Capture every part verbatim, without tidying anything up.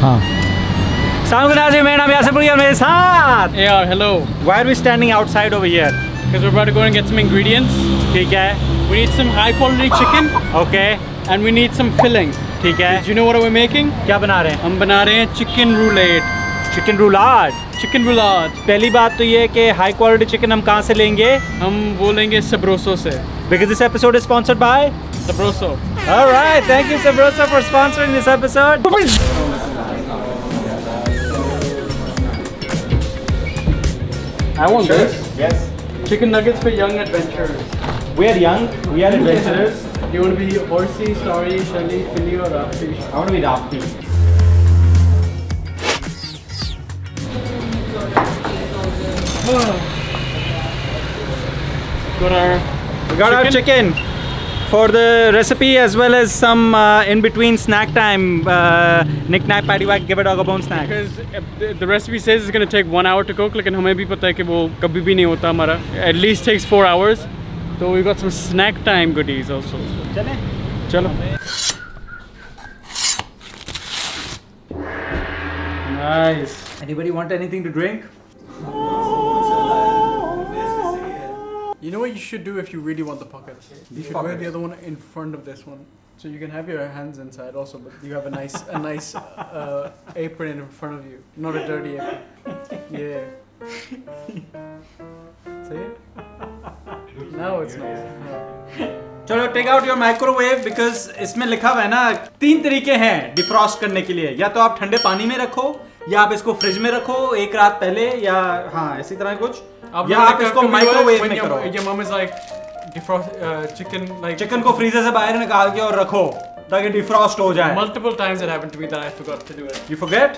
हाँ. Salman, my name is Yasser Puri and my saath. A R, hello. Why are we standing outside over here? Because we're about to go and get some ingredients. ठीक है. We need some high quality chicken. Okay. And we need some filling. ठीक है. Do you know what we're making? क्या बना रहे हैं? हम बना रहे हैं chicken roulade. Chicken roulade. Chicken roulade. पहली बात तो ये है कि high quality chicken हम कहाँ से लेंगे? हम वो लेंगे Sabroso से. Because this episode is sponsored by Sabroso. All right, thank you Sabroso for sponsoring this episode. I want Cheers. This. Yes. Chicken nuggets for young adventurers. We are young. We are adventurers. You want to be horsey, sorry, shelly, filly, or rafty? I want to be rafty. Got our we got chicken. our chicken for the recipe as well as some uh, in between snack time. Uh, Nick Nack, Patty Whack, give a dog a bone snack. Because the recipe says it's going to take one hour to cook, like, and we know that it never happens. Hamara at least takes four hours. So we got some snack time goodies also. Chale. Chalo. Nice. Anybody want anything to drink? You know what you should do if you really want the pockets? You should wear the other one in front of this one. So you can have your hands inside also, but you have a nice a nice uh, apron in front of you. Not a dirty apron. Yeah. See? Now it's nice. Chalo, take out your microwave because इसमें लिखा हुआ है ना तीन तरीके हैं defrost करने के लिए. या तो आप ठंडे पानी में रखो, या आप इसको फ्रिज में रखो एक रात पहले, या हाँ इसी तरह कुछ. आप या आप इसको माइक्रोवेव में करो. ये mummy like defrost chicken like chicken को फ्रीजर से बाहर निकाल के और रखो ताकि डिफ्रॉस्ट हो जाए. Multiple times it happened to me that I forgot to do it. You forget.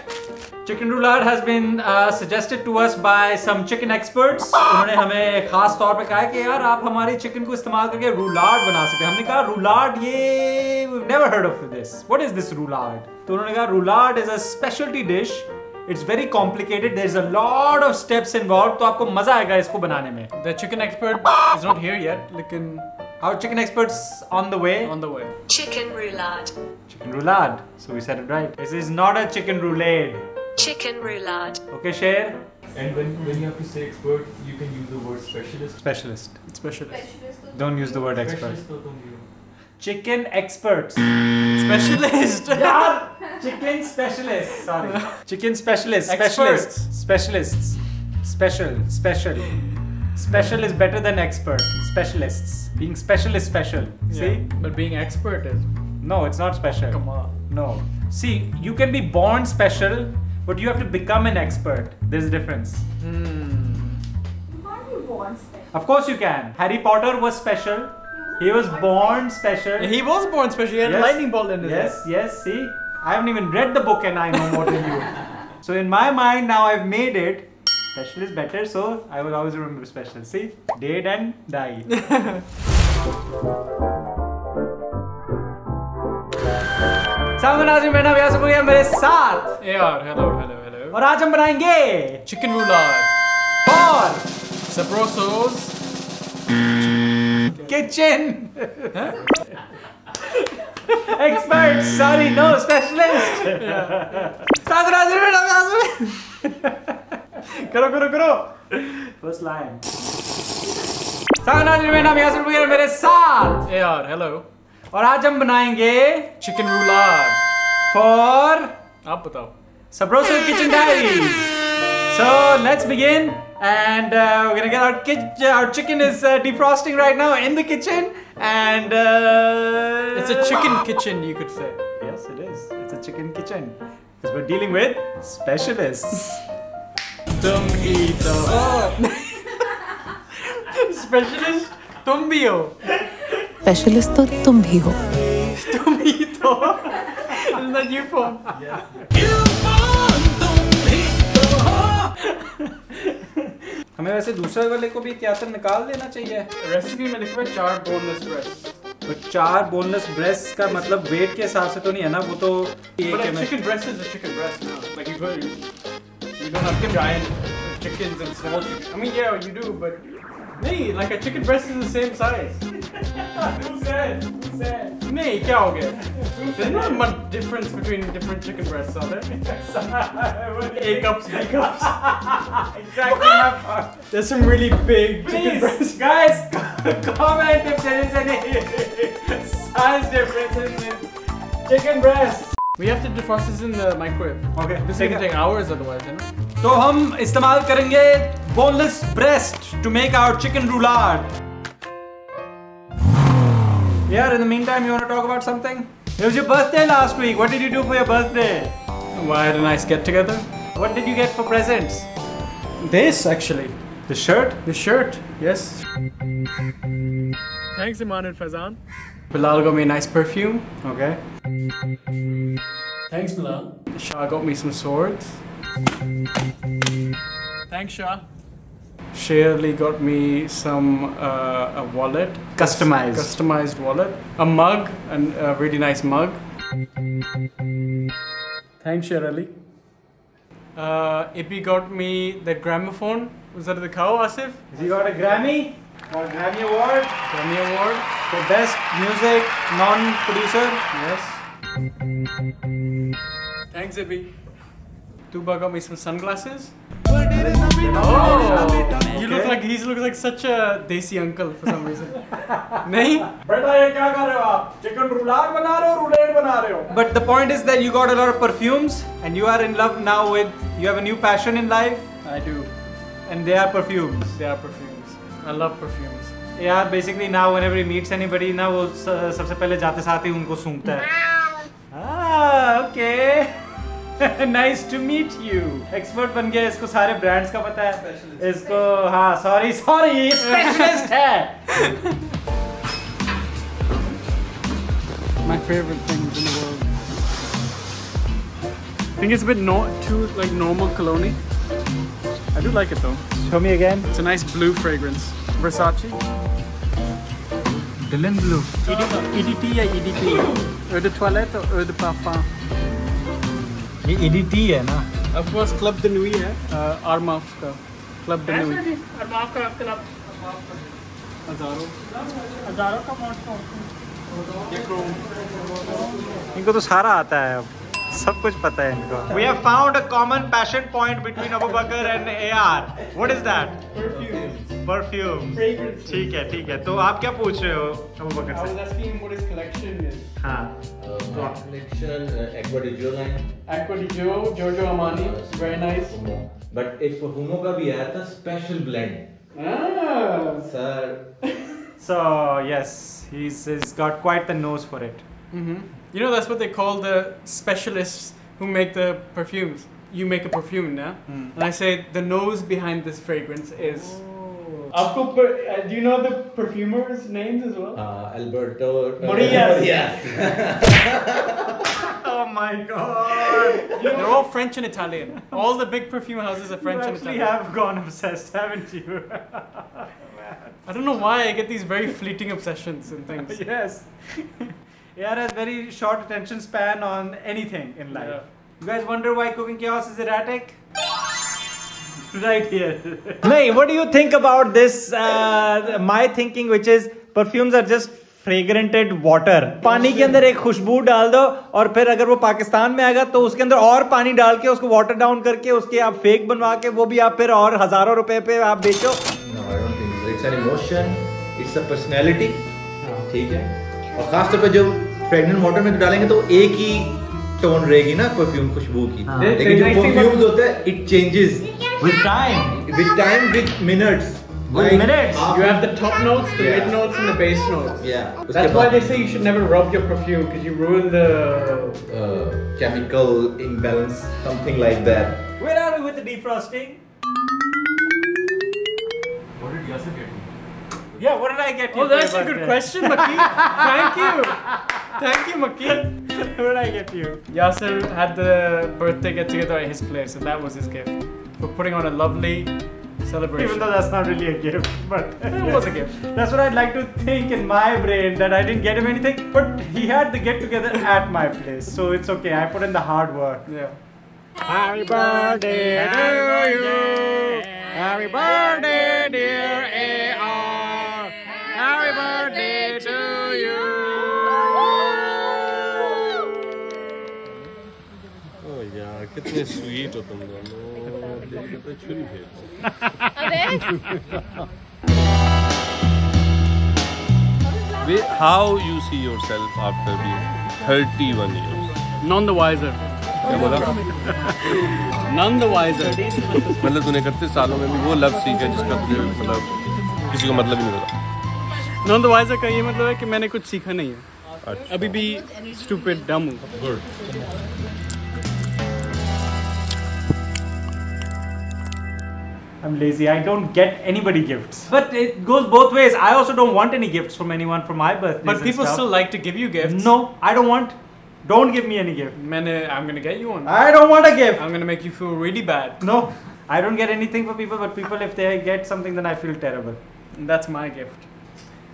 Chicken roulade has been suggested to us by some chicken experts. उन्होंने हमें खास तौर पे कहा कि यार आप हमारे चिकन को इस्तेमाल करके रूलाड बना सकते हैं. हमने कहा रूलाड ये we never heard of this. What is this roulade? तो उन्होंने कहा roulade is a speciality dish. It's very complicated. There's a lot of steps involved. So आपको मजा आएगा इसको बनाने में. The chicken expert is not here yet. लेकिन our chicken expert's on the way. On the way. Chicken roulade. Chicken roulade. So we said it right. This is not a chicken roulade. Chicken roulade. Okay, Sher. And when when you have to say expert, you can use the word specialist. Specialist. Specialist. Specialist. Don't use the word expert. Chicken experts. Specialist. Yeah. Chicken specialists. Sorry. Chicken specialists. Experts. Specialists. Specialists. Special. Special. Special is better than expert. Specialists. Being special is special. Yeah. See? But being expert is. No, it's not special. Come on. No. See, you can be born special, but you have to become an expert. There's a difference. Hmm. You can't be born special. Of course you can. Harry Potter was special. He was born special. He was born special. He had yes. a lightning bolt in his head. Yes, yes, see? I haven't even read the book and I know more than you. So in my mind now I've made it. Special is better, so I will always remember special. See? Dead and die. Salman, my name is Yasser Puri and my saath. A R, hello, hello, hello. And today we will make chicken roulade. For Sabroso's kitchen. Experts, sorry, no specialist. Karo, karo, karo. First line. A R, hello. और आज हम बनाएंगे chicken roulade for. आप बताओ. Sabroso kitchen diaries. So let's begin, and uh, we're gonna get our kitchen. Our chicken is uh, defrosting right now in the kitchen, and uh, it's a chicken kitchen, you could say. Yes, it is. It's a chicken kitchen because we're dealing with specialists. Tum bhi to specialist, tum bhi ho. Specialist to tum bhi ho. Tum bhi to. Isn't that you form? Yeah. You form tum bhi to. हमें वैसे दूसरे वाले को भी क्या निकाल देना चाहिए. रेसिपी में लिखा है चार बोनलेस ब्रेस्ट. तो चार बोनलेस ब्रेस्ट का मतलब वेट के हिसाब से तो नहीं है ना वो तो. Chicken breast is a chicken breast now like you you don't have giant chickens and small. I mean yeah you do but नहीं like a chicken breast is the same size. Who said? Who said? Nee, क्या हो गया? There's not much difference between different chicken breasts, are there? A cups, B cups. Exactly. There's some really big Please, chicken breasts. Guys, comment if there is any size difference in chicken breasts. We have to defrost this in the microwave. Okay. This is gonna take hours otherwise, you know. So हम इस्तेमाल करेंगे boneless breast to make our chicken roulade. Yeah, in the meantime, you want to talk about something? It was your birthday last week. What did you do for your birthday? Why had a nice get together. What did you get for presents? This, actually. The shirt? The shirt, yes. Thanks, Iman and Faizan. Bilal got me a nice perfume. Okay. Thanks, Bilal. Shah got me some swords. Thanks, Shah. Shirley got me some uh, a wallet, customized, customized wallet, a mug, and a really nice mug. Thanks, Shirley. Uh, Ippy got me the gramophone. Was that the cow, Asif? He got a Grammy, or Grammy Award, Grammy Award for best music non-producer. Yes. Thanks, Ippy. Tuba got me some sunglasses. Oh, okay. You look like he looks like such a desi uncle for some reason. But the point is that you got a lot of perfumes and you are in love now with, you have a new passion in life. I do. And they are perfumes. They are perfumes. I love perfumes. Yeah, basically now whenever he meets anybody, now वो सबसे पहले जाते साथ ही उनको सूंघता है. Ah, okay. Nice to meet you. Expert बन गया, इसको सारे brands का पता है. इसको हाँ, sorry sorry, specialist है. My favorite things in the world. I think it's a bit not too like normal cologne. I do like it though. Show me again. It's a nice blue fragrance. Versace. Dylan Blue. E D T या E D P. Eau de toilette or eau de parfum. E D T है ना? Of course, Club de Nuit है. Uh, Armaf का. Club de Nuit. Armaf का club. हजारों. हजारों का model. इनको तो सारा आता है अब. सब कुछ पता है इनको. We have found a common passion point between Abu Bakr and A R. What is that? Perfume. Perfume. Fragrance. ठीक है, ठीक है. तो आप क्या पूछ रहे हो Abu Bakr से? I was asking what his collection is. हाँ. Uh, collection, uh, Aqua di Gio line. Aqua di Gio, Giorgio Armani, uh, very nice. Humo. But एक Humo का भी आया था special blend. Ah, sir. So yes, he's, he's got quite the nose for it. Mm-hmm. You know that's what they call the specialists who make the perfumes. You make a perfume now, mm. and I say the nose behind this fragrance is. Oh. Aapko per, uh, do you know the perfumer's names as well? Uh, Alberto... Uh, Morias! Yes. Oh my god! They're all French and Italian. All the big perfume houses are French and Italian. You actually have gone obsessed, haven't you? I don't know why I get these very fleeting obsessions and things. Yes. A R has very short attention span on anything in life. Yeah. You guys wonder why Cooking Chaos is erratic? Right here. Nay, what do you think about this? Uh, my thinking, which is perfumes are just fragranted water. पानी के अंदर एक खुशबू डाल दो और फिर अगर वो पाकिस्तान में आएगा तो उसके अंदर और पानी डाल के उसको water down करके उसके आप fake बनवा के वो भी आप फिर और हजारों रुपए पे आप बेचो. No, I don't think so. It's an emotion. It's a personality. ठीक है. और खासतौर पे जो fragrant water में डालेंगे तो एक ही टोन रहेगी ना परफ्यूम खुशबू की. लेकिन जो परफ्यूम्स होता है it changes. With time, with time, with minutes. With like, minutes. You have the top notes, the yeah. mid notes, and the bass notes. Yeah. That's why they say you should never rub your perfume because you ruin the uh, chemical imbalance, something like that. Where are we with the defrosting? What did Yasser get me? Yeah, what did I get you? Oh, that's a good question, Maki. Thank you. Thank you, Maki. What did I get you? Yasser had the birthday get together at his place, and that was his gift. We're putting on a lovely celebration. Even though that's not really a gift, but it was a gift. That's what I'd like to think in my brain, that I didn't get him anything, but he had the get together at my place, so it's okay. I put in the hard work. Yeah. Happy birthday, happy birthday, happy birthday, dear A R. Happy birthday. कितने sweet हो तुम दोनों, छुरी भेज। How you see yourself after being thirty-one years? None the wiser. क्या बोला? None the wiser. मतलब तूने करते सालों में भी वो लव सीखा जिसका तुझे मतलब किसी को मतलब ही नहीं पता। None the wiser का ये मतलब है कि मैंने कुछ सीखा नहीं है। अभी भी stupid dumb हूँ। Good. I'm lazy. I don't get anybody gifts. But it goes both ways. I also don't want any gifts from anyone for my birthday. But people still like to give you gifts. No, I don't want. Don't give me any gift. मैंने I'm gonna get you one. I don't want a gift. I'm gonna make you feel really bad. No, I don't get anything for people. But people, if they get something, then I feel terrible. And that's my gift.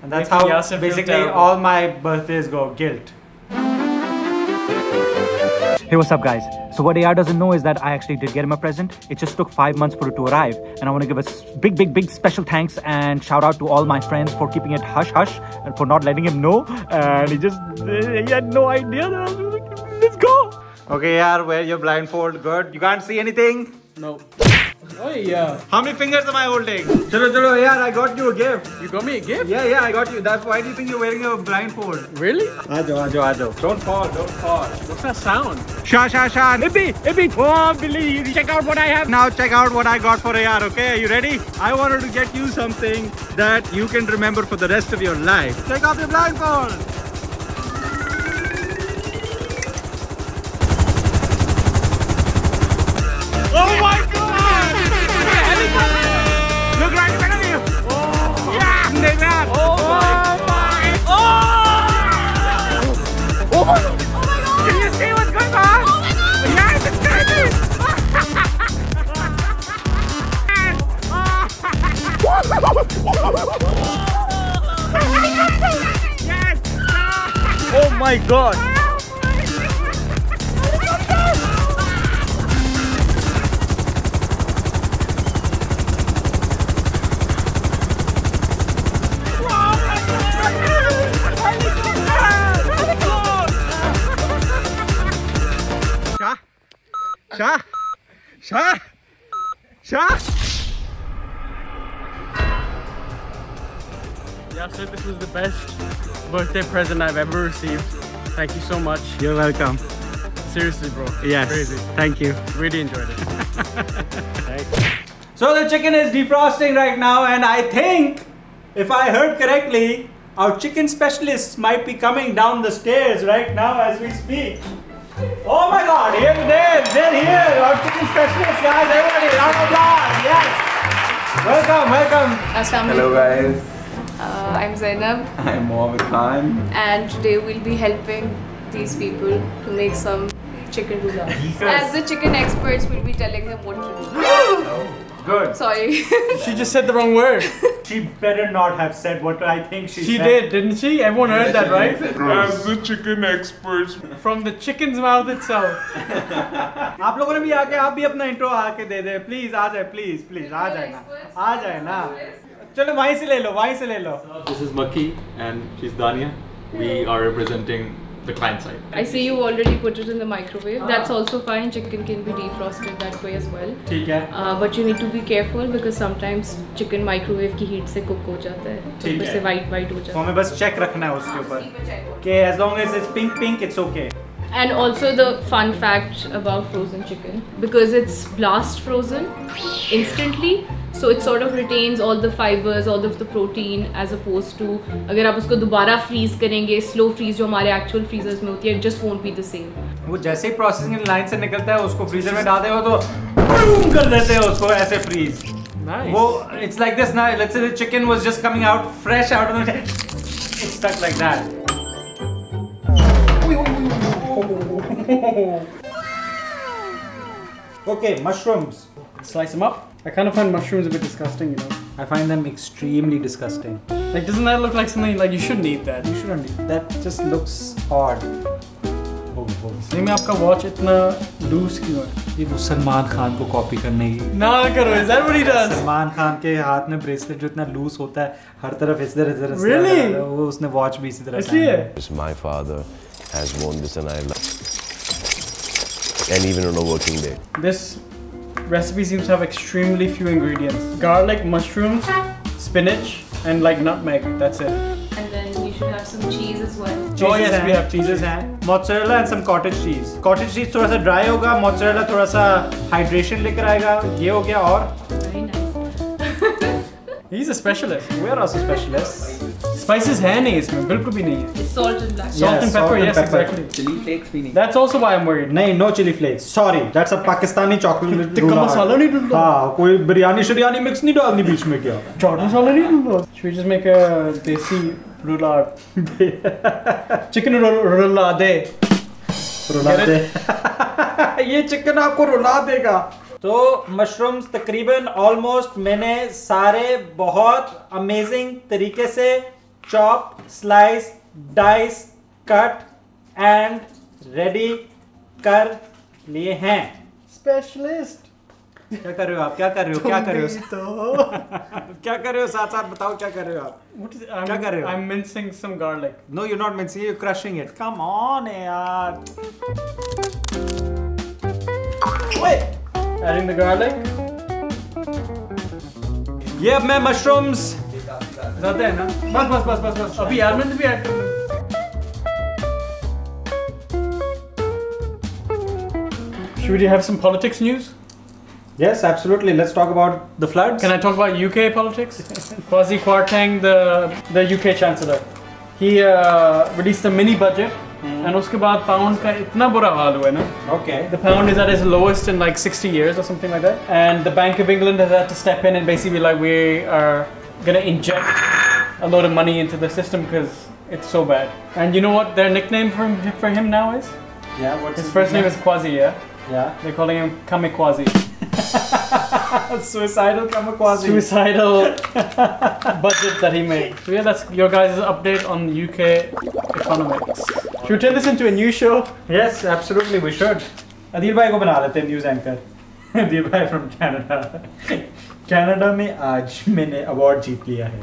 And that's how basically all my birthdays go, guilt. Hey, what's up guys? So what A R doesn't know is that I actually did get him a present. It just took five months for it to arrive. And I want to give a big, big, big special thanks and shout out to all my friends for keeping it hush hush and for not letting him know. And he just, he had no idea that I was like, let's go. Okay, A R, wear your blindfold. Good. You can't see anything? No. Oh yeah. How many fingers am I holding? Chalo chalo, yaar, I got you a gift. You got me a gift? Yeah, yeah, I got you. That's why do you think you're wearing a blindfold? Really? Ajo, ajo, ajo. Don't fall, don't fall. What's that sound? Sha, sha, sha. Ibbi, Ibbi. Oh, Billy, check out what I have. Now check out what I got for A R, okay? Are you ready? I wanted to get you something that you can remember for the rest of your life. Take off your blindfold. Oh my God! Look right in front of you! Oh. Yeah! They ran! Oh my! Oh my! Oh! Oh! Oh my God! Can you see what's going on? Oh my God! Yeah, it's crazy! Yes! Oh my God! Shah! Shah! Shah! Yasser, this was the best birthday present I've ever received. Thank you so much. You're welcome. Seriously, bro. Yes. Crazy. Thank you. Really enjoyed it. So the chicken is defrosting right now, and I think, if I heard correctly, our chicken specialists might be coming down the stairs right now as we speak. Oh my God, here today, they're here, our chicken specialists, guys, everybody, round of applause, yes. Welcome, welcome. Assalamu alaikum. Hello guys. Uh, I'm Zainab. I'm Mohamed Khan. And today we'll be helping these people to make some chicken doula. Yes. As the chicken experts, we'll be telling them what to do. Oh, good. Sorry. She just said the wrong word. She better not have said what I think she, she said. She did, didn't she? Everyone heard that, right? As the chicken experts. From the chicken's mouth itself. आप लोगों ने भी आके आप भी अपना intro आके दे दे, please आ जाए, प्लीज प्लीज आ जाए ना, आ जाए ना. चलो वहीं से ले लो, वहीं से ले लो. This is Maki and she's Dania. We are representing the client side. I see you already put it in the microwave. Ah. That's also fine. Chicken can be defrosted that way as well. ठीक है. Uh, but you need to be careful because sometimes chicken microwave की heat से cook हो जाता है. ठीक है. तो white white हो जाता है. तो हमें बस check रखना है उसके ऊपर. Okay, as long as it's pink pink, it's okay. And also the fun fact about frozen chicken, because it's blast frozen instantly, so it sort of retains all the fibers, all of the protein, as opposed to अगर आप उसको दोबारा freeze करेंगे, slow freeze जो हमारे actual freezers में होती है, it just won't be the same. वो जैसे ही processing line से निकलता है, उसको freezer में डालते हो तो boom कर देते हैं उसको ऐसे freeze. Nice. वो it's like this now. Let's say the chicken was just coming out fresh out of the, it's stuck like that. Okay, mushrooms. Slice them up. I kind of find mushrooms a bit disgusting, you know. I find them extremely disgusting. Like, doesn't that look like something like you shouldn't eat that? You shouldn't eat that. Just looks odd. Oh, oh. See, मैं आपका watch इतना loose क्यों है? ये सलमान खान को copy करने की। ना करो, is that what he does? Salman Khan के हाथ में bracelet जो इतना loose होता है, हर तरफ इस तरह इस तरह। Really? वो उसने watch भी इसी तरह। इसलिए? My father has worn this and I love. and even on a working day. This recipe seems to have extremely few ingredients. Garlic, mushrooms, spinach, and like nutmeg, that's it. And then you should have some cheese as well. Oh yes, we have cheeses. Mozzarella and some cottage cheese. Cottage cheese थोड़ा सा dry होगा, mozzarella थोड़ा सा hydration लेकर आएगा. ये हो गया और. Very nice. He's a specialist. We are also specialists. Spices है नहीं इसमें, बिल्कुल भी नहीं है. Salt and black. Salt and pepper. Yes, exactly. Chili flakes भी नहीं. That's also why I'm worried. नहीं, no chili flakes. Sorry, that's a Pakistani chocolate. Tikka masala नहीं डालना. हाँ, कोई बिरयानी शरियानी mix नहीं डालनी बीच में क्या? चाट मसाला नहीं डालना. Should we just make a desi roulade? Chicken roulade. Roulade. ये chicken आपको रुला देगा. तो मशरूम्स तकरीबन ऑलमोस्ट मैंने सारे बहुत अमेजिंग तरीके से chop, slice, dice, cut and ready कर लिए हैं. स्पेशलिस्ट. क्या कर रहे हो आप? क्या कर रहे हो? क्या कर रहे हो? तो क्या कर रहे हो? साथ साथ बताओ क्या कर रहे हो आप? क्या कर रहे हो? I'm mincing some garlic. No, you're not mincing. You're crushing it. Come on, यार. Wait. Adding the garlic. ये अब मैं mushrooms ज़्यादा है ना? बस बस बस बस बस. अभी almonds भी add करूँ. Should we have some politics news? Yes, absolutely. Let's talk about the floods. Can I talk about U K politics? Kwasi Kwarteng, the the U K Chancellor, he uh, released a mini budget. And उसके बाद pound का इतना बुरा हाल हुआ है ना? Okay. The pound is at its lowest in like sixty years or something like that. And the Bank of England has had to step in and basically like we are gonna inject a lot of money into the system because it's so bad. And you know what their nickname for him, for him now is? Yeah. What's his, his first name? name is Kwasi, yeah. Yeah. They're calling him Kamikaze. Suicidal Kamikaze. Suicidal budget that he made. So yeah, that's your guys' update on U K economics. Should we turn this into a new show? Yes, absolutely, we should. Adil bhai ko bana lete hain news anchor. Adil bhai from Canada. Canada mein aaj maine award jeet liya hai.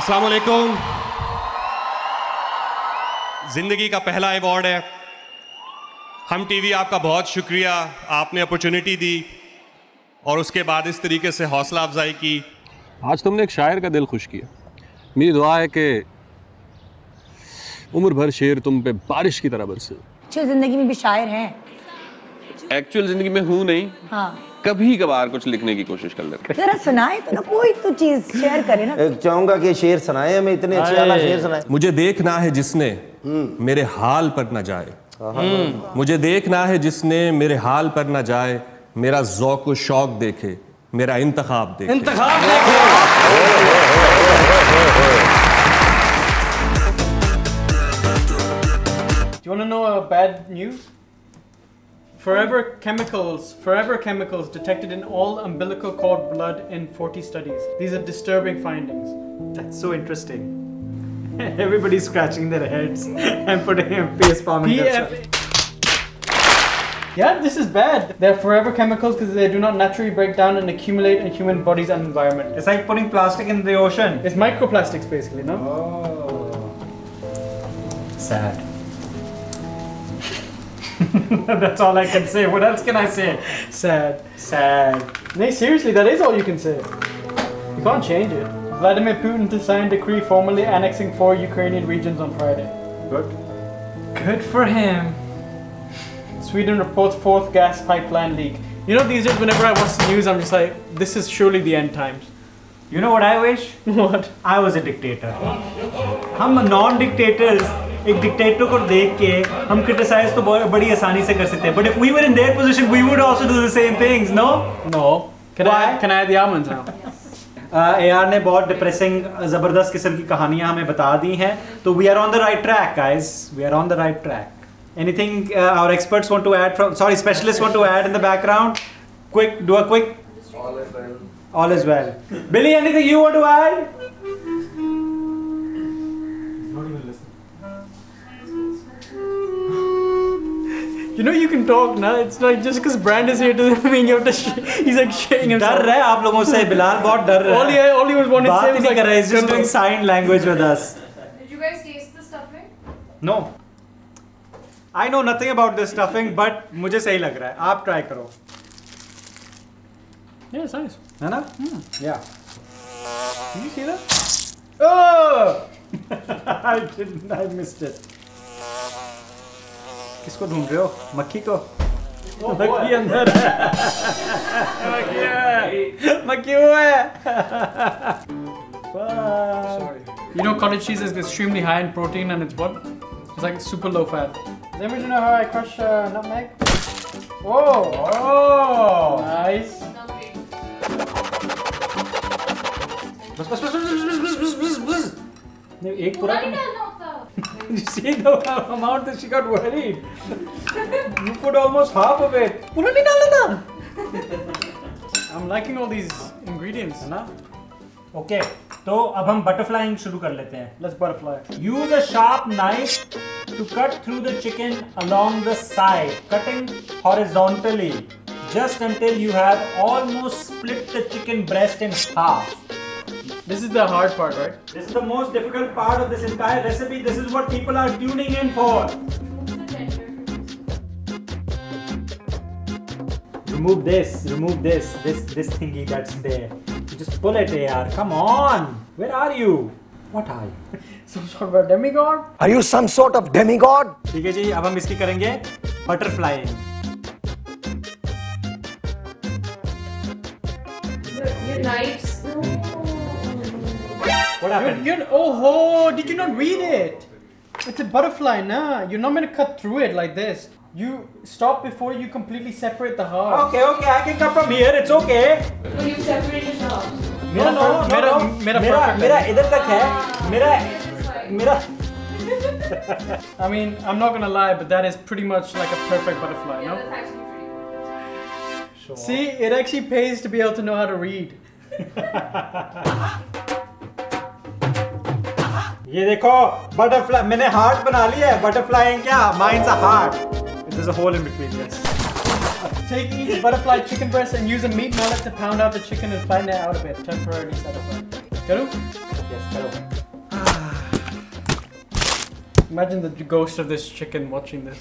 Assalamu alaikum. जिंदगी का पहला award है. हम TV आपका बहुत शुक्रिया, आपने opportunity दी और उसके बाद इस तरीके से हौसला अफजाई की. आज तुमने एक शायर का दिल खुश किया. मेरी दुआ है कि उम्र भर शेर तुम पे बारिश की तरह बरसे. अच्छी जिंदगी में भी शायर हैं. एक्चुअल जिंदगी में हूँ नहीं. हाँ. कभी कभार कुछ लिखने की कोशिश कर लेते हैं. जरा सुनाए तो ना, कोई तो चीज शेयर करे ना. चाहूँगा कि शेर सुनाए हमें, इतने अच्छे वाला शेर सुनाए. मुझे देखना है जिसने मेरे हाल पर न जाए. मुझे देखना है जिसने मेरे हाल पर ना जाए, मेरा ज़ौक़ व शौक़ देखे, मेरा इंतखाब देखे. इंतखाब देखे. Do you want to know a bad news? Forever chemicals, forever chemicals detected in all umbilical cord blood in forty studies. These are disturbing findings. That's so interesting. Everybody's scratching their heads and putting a face palm in their stuff. Yeah, this is bad. They're forever chemicals because they do not naturally break down and accumulate in human bodies and environment. It's like putting plastic in the ocean. It's microplastics basically, no? Oh. Sad. That's all I can say. What else can I say? Sad. Sad. No, seriously, that is all you can say. You can't change it. Vladimir Putin to sign decree formally annexing four Ukrainian regions on Friday. Good. Good for him. Sweden reports fourth gas pipeline leak. You know, these days whenever I watch the news, I'm just like, this is surely the end times. You know what I wish? What? I was a dictator. हम non-dictators, एक dictator को देख के हम criticize तो बड़ी आसानी से कर सकते हैं. But if we were in their position, we would also do the same things, no? No. Can I? Can I have the almonds now? A R ने बहुत depressing, ज़बरदस्त किस्म की कहानियाँ हमें बता दी हैं, तो we are on the right track, guys. We are on the right track. Anything uh, our experts want to add from? Sorry, specialists want to add in the background. Quick, do a quick. All is well. All is well. Billy, anything you want to add? Not even listening. You know you can talk, na? It's like just because Brand is here doesn't mean you have to. Sh he's like shaking himself. डर रहा है आप लोगों से बिलाल बहुत डर रहा है. All he all he was wanting to say was like he's just doing sign language with us. Did you guys taste the stuff? No. I know nothing about this stuffing, but मुझे सही लग रहा है. आप try करो. Yeah, it's nice. है ना? Mm. Yeah. Can you see that? Oh! I didn't. I missed it. किसको ढूंढ रहे हो? मक्खी को? मक्खी अंदर है. मक्खी है. मक्खी है. Sorry. You know, cottage cheese is extremely high in protein, and it's what? It's like super low fat. Does anybody know how I crush uh, nutmeg? Whoa! Oh! Nice. Buzz, buzz, buzz, buzz, buzz, buzz, buzz, buzz. You see the amount that she got worried. You put almost half of it. I'm liking all these ingredients. Okay, so now we butterflying. Let's butterfly. Use a sharp knife to cut through the chicken along the side, cutting horizontally, just until you have almost split the chicken breast in half. This is the hard part, right? This is the most difficult part of this entire recipe. This is what people are tuning in for. Remove this, remove this, this this thingy that's there. You just pull it, A R. Come on! Where are you? What are you? Some sort of a demigod? Are you some sort of demigod? Okay, ji, ab hum iski karenge butterflying. Your knives. What happened? You're, you're, oh ho! Did you not read it? It's a butterfly, nah. You're not meant to cut through it like this. You stop before you completely separate the halves. Okay, okay, I can cut from here. It's okay. But you separated the halves. No, no, no, no, no. Mera, mera, mera, idhar tak hai. Mera, mera. I mean, I'm not gonna lie, but that is pretty much like a perfect butterfly, yeah, no? That's actually pretty good. Sure. See, it actually pays to be able to know how to read. ये देखो butterfly मैंने heart बना लिया है butterfly क्या means a heart it is a hole in between yes take each butterfly chicken breast and use a meat mallet to pound out the chicken and flatten it out a bit temporarily set aside करो yes करो imagine the ghost of this chicken watching this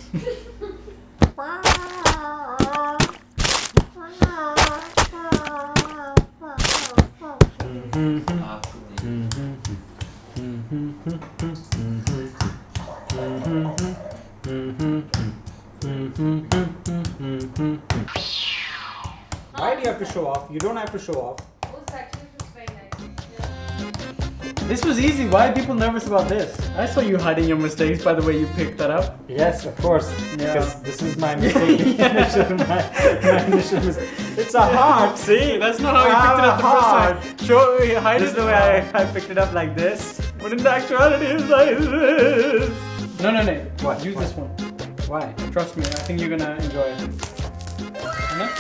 Why do you have to show off? You don't have to show off. This was easy. Why are people nervous about this? I saw you hiding your mistakes by the way you picked that up. Yes, of course. Yeah. Because this is my mistake. my, my initial mistake. It's a heart. See, that's not how you picked it up the heart. first time. Show, hide this is the way I, I picked it up like this. But in the actuality, it's like this. No, no, no. What? Use what? This one. Why? Trust me, I think you're gonna enjoy it. Oh yes!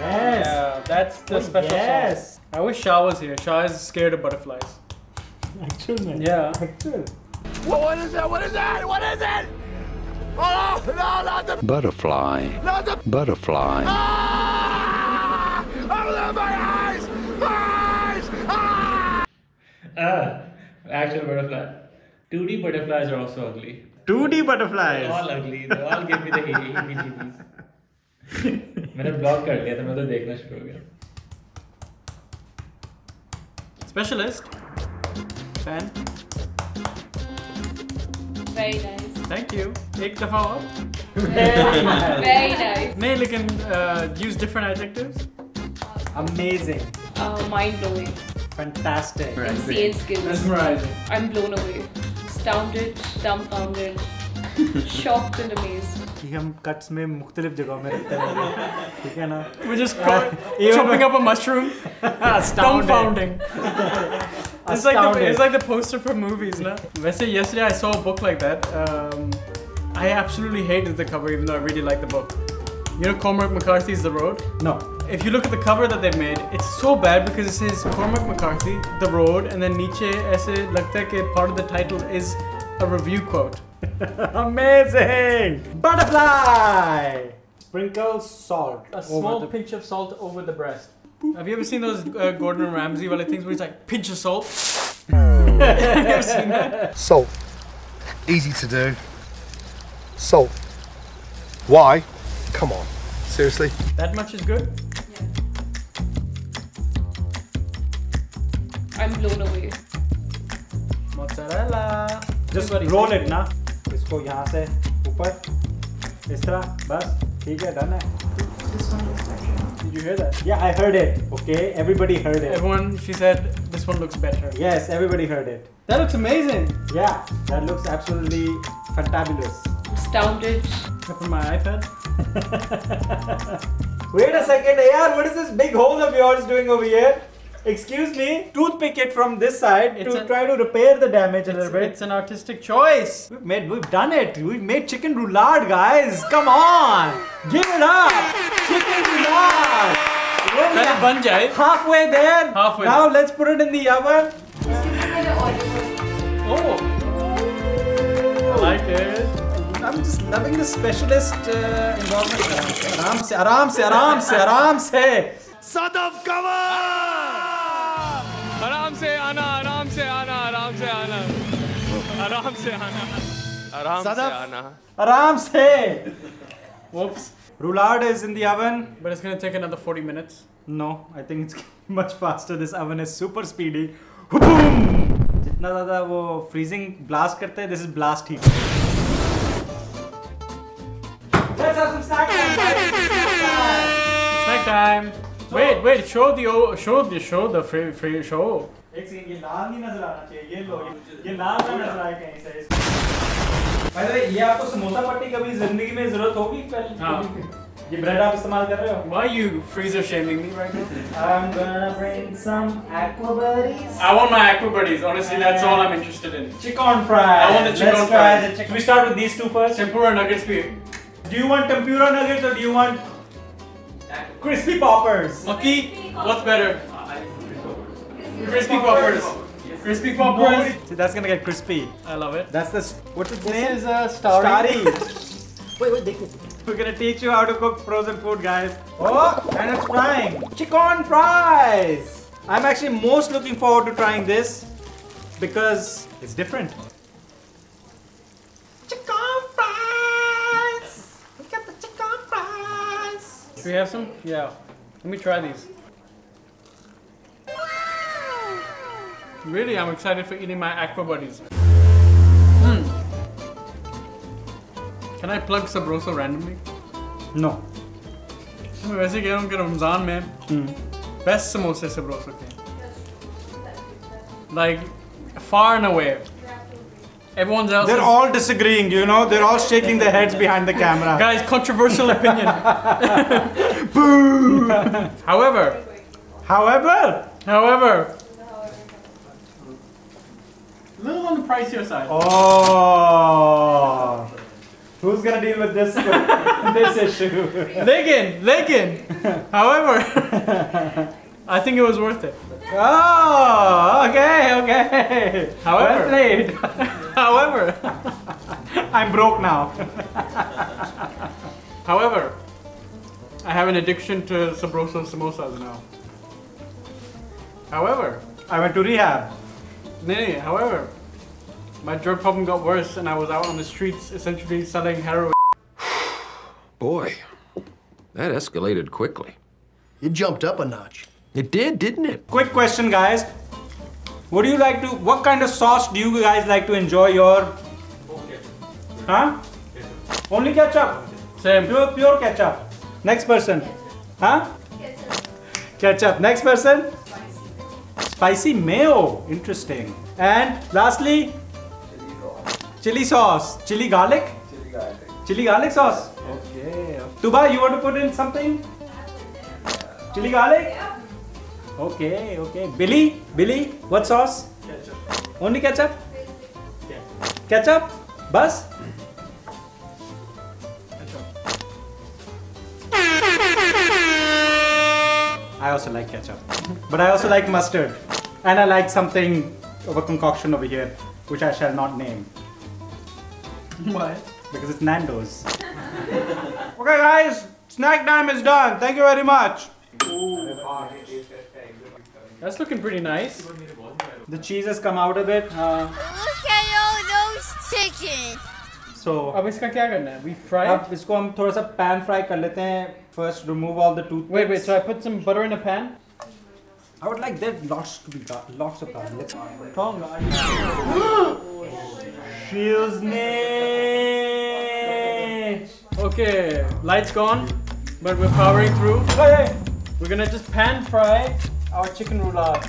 Yeah, that's the oh, special yes. sauce. I wish Shah was here. Shah is scared of butterflies. Actual man. Yeah. Actual. What, what is that? What is that? What is it? Oh no! Not the butterfly. Not the butterfly. Ah! Oh, my eyes! My eyes! Ah! Uh, actual butterfly. two D butterflies are also ugly. two D butterflies. They're all ugly. They all give me the heebie-jeebies. मैंने block कर लिया तो मैं तो देखना शुरू हो गया। Specialist. Fan. Very nice. Thank you. एक दफा और. Very nice. Very nice. नहीं लेकिन use different adjectives. Amazing. Uh, mind blowing. Fantastic. Insane skills. Mesmerizing. I'm blown away. Astounded, dumbfounded, shocked and amazed. कि हम cuts में मुख्तलिफ जगहों में रखते हैं, ठीक है ना? We're just chopping up a mushroom. Dumbfounding. It's like the it's like the poster for movies, na? वैसे yesterday I saw a book like that. Um, I absolutely hated the cover, even though I really liked the book. You know Cormac McCarthy's The Road? No. If you look at the cover that they've made, it's so bad because it says Cormac McCarthy, The Road, and then niche aise lagta hai ke part of the title is a review quote. Amazing! Butterfly! Sprinkle salt. A small the... pinch of salt over the breast. Boop. Have you ever seen those uh, Gordon Ramsay wale things where he's like, pinch of salt? Have you ever seen that? Salt. easy to do. Salt. Why? Come on, seriously. That much is good? Yeah. I'm blown away. Mozzarella. Just sorry, roll it, na. इसको यहाँ से ऊपर इस तरह बस ठीक है done है. This one looks better. Did you hear that? Yeah, I heard it. Okay, everybody heard it. Everyone, she said, this one looks better. Yes, everybody heard it. That looks amazing. Yeah, that looks absolutely fantabulous. Astounded. Except for my iPad. Wait a second, A R, what is this big hole of yours doing over here? Excuse me, toothpick it from this side it's to a, try to repair the damage a little bit. It's an artistic choice. We've made, we've done it. We've made chicken roulade, guys. Come on, give it up. Chicken roulade. Well, ban jaye. Halfway there. Halfway. Now there. Let's put it in the oven. Oh, I like it. I'm just loving the specialist uh, involvement. Aram se, aram se, aram se, aram se. Son of cover. आराम से आना आराम से आना आराम से आना आराम से आना आराम से आना आराम से Whoops. Roulade is in the oven, but it's going to take another forty minutes. No, I think it's much faster. This oven is super speedy. Boom! जितना ज़्यादा वो freezing blast करते हैं, this is blast heat. Let's have some snack time. Snack time. So, wait, wait, show the show the show the free free show. By the way, ये आपको समोसा पट्टी कभी ज़िंदगी में ज़रूरत होगी पहले. ये bread आप इस्तेमाल कर रहे हो? Why are you freezer shaming me right now? I'm gonna bring some aqua buddies. I want my aqua buddies. Honestly, that's all I'm interested in. Chicken fries. I want the chicken fries. Should we start with these two first? Tempura nuggets, please. Do you want tempura nuggets or do you want crispy poppers? Lucky, what's better? Crispy poppers. Crispy poppers. See, that's gonna get crispy. I love it. That's the what's its name? This is a starry. Wait, wait, take this. We're gonna teach you how to cook frozen food, guys. Oh, and it's frying. Chicken fries. I'm actually most looking forward to trying this because it's different. Do we have some? Yeah. Let me try these. Really, I'm excited for eating my aqua buddies. Mm. Can I plug Sabroso randomly? No. I mean, वैसे कह रहा हूँ कि रमजान में best samosa Sabroso के. Like far and away. Everyone's else. They're all disagreeing, you know. They're all shaking their heads behind the camera. Guys, controversial opinion. Boo! However, however, however, a little on the pricier side. Oh, who's gonna deal with this? This issue. Legan, Legan. However, I think it was worth it. Oh, okay, okay. However, well played. However, I'm broke now. However, I have an addiction to Sabroso samosas now. However, I went to rehab. Nay, however, my drug problem got worse and I was out on the streets essentially selling heroin. Boy, that escalated quickly. It jumped up a notch. It did, didn't it? Quick question, guys. What do you like to, what kind of sauce do you guys like to enjoy your? Okay. Huh? Ketchup. Only ketchup? Same. Pure, pure ketchup. Next person. Ketchup. Huh? Ketchup. Ketchup. Next person? Spicy mayo. Spicy mayo. Interesting. And lastly? Chili sauce. Chili sauce. Chili garlic? Chili garlic. Chili garlic sauce? Okay. Tuba, you want to put in something? Chili garlic? Yeah. Okay, okay. Billy, Billy, what sauce? Ketchup. Only ketchup? Yeah. Ketchup? Bus? Ketchup. I also like ketchup. But I also like mustard. And I like something of a concoction over here, which I shall not name. Why? Because it's Nando's. Okay, guys, snack time is done. Thank you very much. That's looking pretty nice. The cheese has come out of it. Uh, Look at all those chicken. So, अब इसका क्या करना है? We fry it. अब इसको हम थोड़ा सा pan fry कर लेते हैं. First, remove all the toothpicks. Wait, wait. So I put some butter in a pan. I would like there lots to be lots of garlic. Tom, shields me. Okay, lights gone, but we're powering through. Okay, we're gonna just pan fry our chicken roulade.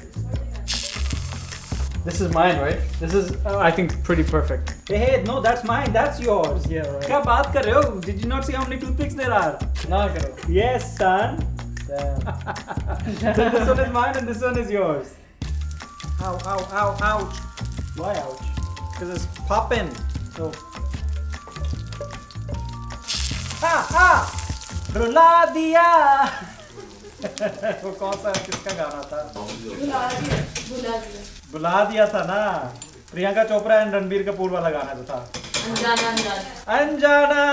This is mine, right? This is, uh, I think, pretty perfect. Hey, hey, no, that's mine. That's yours. Yeah, right. क्या बात कर रहे हो? Did you not see how many toothpicks there are? ना करो. Yes, son. So this one is mine and this one is yours. Ow, ow, ow, ouch. Why ouch? Because it's popping. So. Ah, ah! Rula diya! वो कौन सा किसका गाना था? बुला दिया, बुला दिया. बुला दिया था ना? प्रियंका चोपड़ा एंड रणबीर कपूर वाला गाना जो था. अंजाना, अंजाना. अंजाना,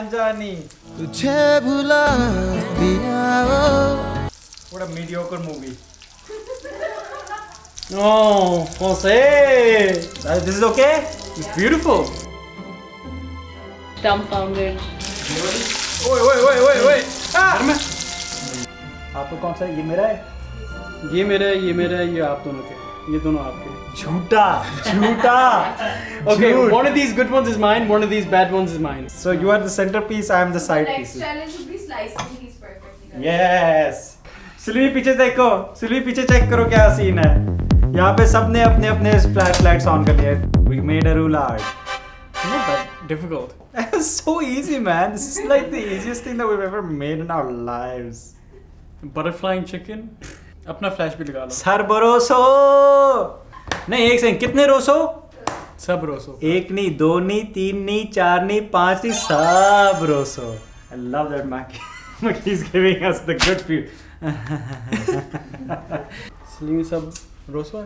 अंजानी. तुझे भुला दिया ओ. What a mediocre movie. No, Jose. This is okay. It's beautiful. Dumbfounded. Wait, wait, wait, wait, wait. Ah! आपको कौन सा है? ये मेरा है? ये मेरा है, ये मेरा है, ये आप दोनों के. ये दोनों आपके. झूठा, झूठा. Okay, one of these good ones is mine. One of these bad ones is mine. So you are the centerpiece. I am the side piece. Next challenge would be slicing these perfectly. Yes. Silvi पीछे देखो, सिल्वी पीछे check करो क्या scene है. यहाँ पे सबने अपने अपने फ्लैश लाइट्स ऑन कर लिए. We made a roulade. Not that difficult. It's so easy, man. This is like the easiest thing that we've ever made in our lives. Butterflying chicken. अपना फ्लैश भी लगा लो. सरबरोसो. नहीं एक सेकंड कितने Roseau? सबरोसो. एक नहीं, दो नहीं, तीन नहीं, चार नहीं, पांच नहीं, सबरोसो. I love that Mackie. Mackie's giving us the good food. इसलिए सब रोसवा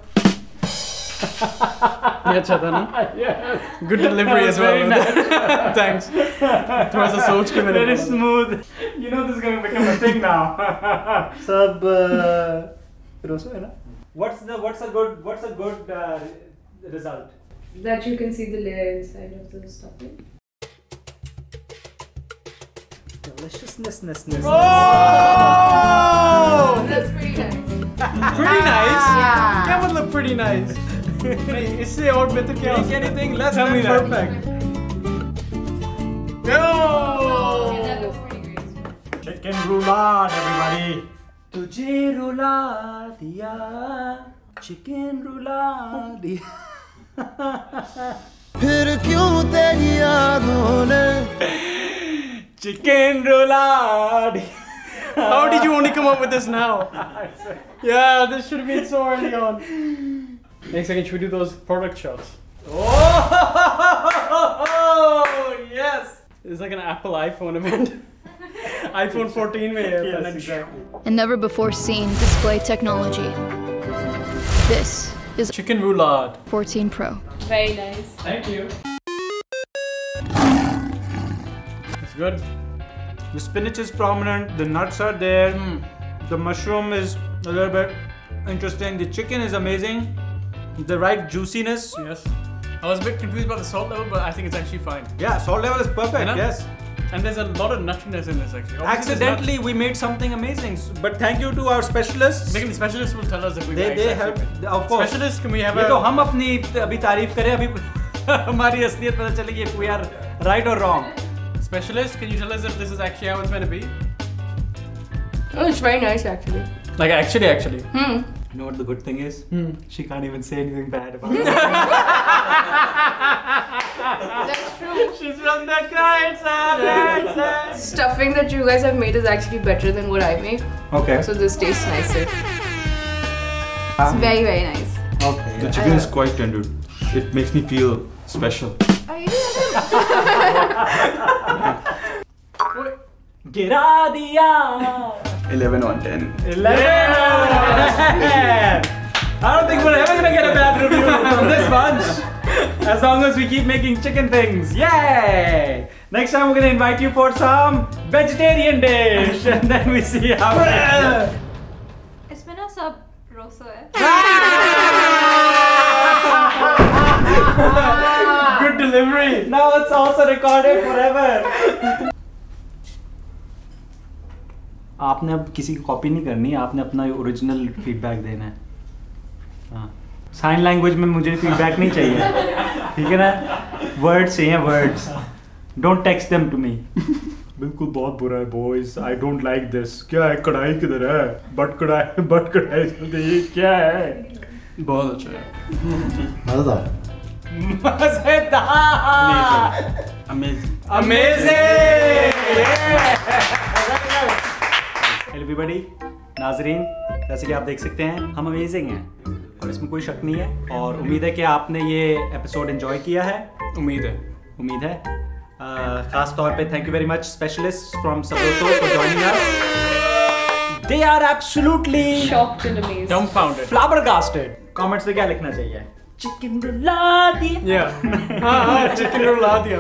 ये अच्छा था ना? Good delivery as well. Thanks. थोड़ा सा सोच के मैंने. Very smooth. You know this is going to become a thing now. सब रोसवा है ना? What's the what's a good what's a good uh, result? That you can see the layer inside of the stuffing. Deliciousness. Oh! That's pretty nice. Pretty nice? Yeah. That would look pretty nice. Is it or better? Make anything less than perfect. Yo! Okay, that looks pretty great. Chicken roulade, everybody. Tujhe rula diya, chicken rula diya. Phir kyun teri yaadon ne? Chicken roulade. How did you only come up with this now? Yeah, this should have been so early on. Next second, should we do those product shots? Oh, yes! It's like an Apple iPhone event. iPhone fourteen. Yes, exactly. A never before seen display technology. This is Chicken Roulade fourteen Pro. Very nice. Thank you. Good. The spinach is prominent, the nuts are there, mm. the mushroom is a little bit interesting, the chicken is amazing, the right juiciness. Yes. I was a bit confused about the salt level, but I think it's actually fine. Yeah, salt level is perfect, yeah. Yes. And there's a lot of nuttiness in this actually. Obviously accidentally we made something amazing, but thank you to our specialists. Maybe the specialists will tell us if we they, made they help, of course. Specialists, can we have a... Hum apni abhi tareef kare, abhi hamari asliyat pata chalegi if we are right or wrong. Specialist, can you tell us if this is actually how it's meant to be? Oh, it's very nice actually. Like actually, actually. Hmm. You know what the good thing is? Hmm. She can't even say anything bad about it. That's true. She's from the client side. Stuffing that you guys have made is actually better than what I made. Okay. So this tastes nicer. Um, it's very, very nice. Okay. The chicken is quite tender. It makes me feel special. Are you? Gira diya. eleven on ten. eleven! Yeah. I don't think we're ever gonna get a bad review from this bunch. As long as we keep making chicken things. Yay! Next time we're gonna invite you for some vegetarian dish. And then we see how it is. It's been a sabroso. Good Now it's also recorded forever. आपने अब किसी की copy नहीं करनी, आपने अपना original feedback देना है. हाँ, साइन लैंग्वेज में मुझे फीडबैक नहीं चाहिए, ठीक है ना? वर्ड्स चाहिए, words. Don't text them to me. बिल्कुल बहुत बुरा है boys, I don't like this. क्या है, कढ़ाई किधर है? बट कढ़ाई बट कढ़ाई चलते, ये क्या है? बहुत अच्छा है, मजेदार मजेदार अमेजिंग अमेजिंग. एवरीबॉडी, नाजरीन, जैसे कि आप देख सकते हैं हम अमेजिंग हैं और इसमें कोई शक नहीं है. और उम्मीद है कि आपने ये एपिसोड एंजॉय किया है. उम्मीद है, उम्मीद है. ख़ास तौर पे thank you very much specialist from Sabroso for joining us. They are absolutely shocked and amazed, dumbfounded, flabbergasted. Comments में क्या लिखना चाहिए? Chicken roulade. Yeah. Ah, chicken roulade.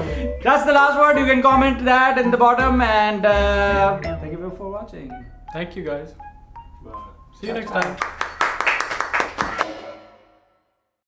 That's the last word. You can comment that in the bottom. And uh, thank you for watching. Thank you guys. Bye. See you next time.